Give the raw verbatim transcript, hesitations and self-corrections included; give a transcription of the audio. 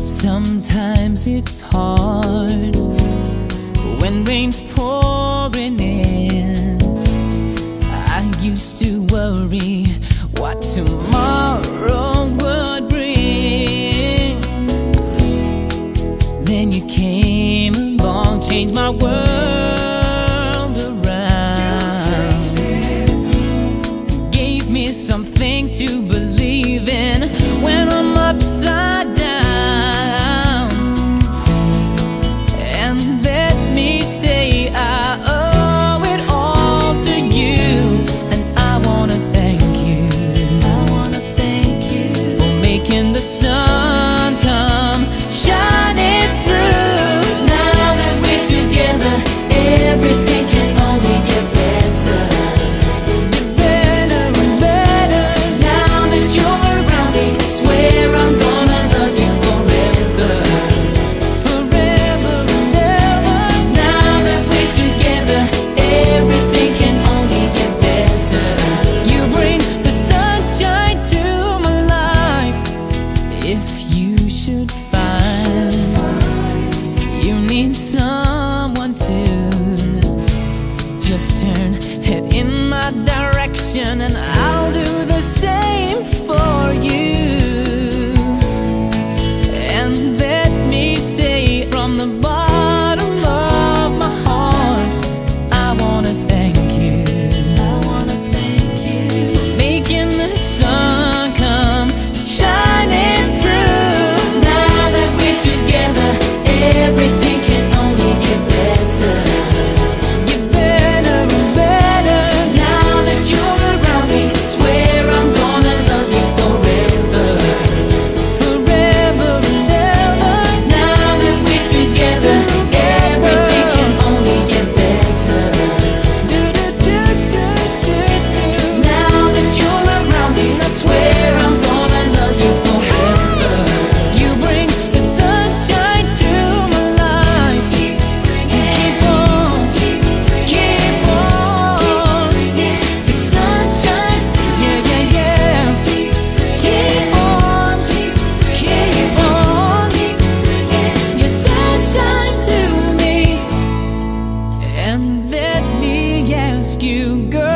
Sometimes it's hard when rain's pouring in. I used to worry what tomorrow would bring. Then you came along, changed my world around, gave me something to believe in when I'm upside down. Someone to just turn, head in my direction, and I'll do the same for you. And let me say, from the bottom of my heart, I wanna thank you. I wanna thank you for making the sun come shining through. Now that we're together, everything you, girl.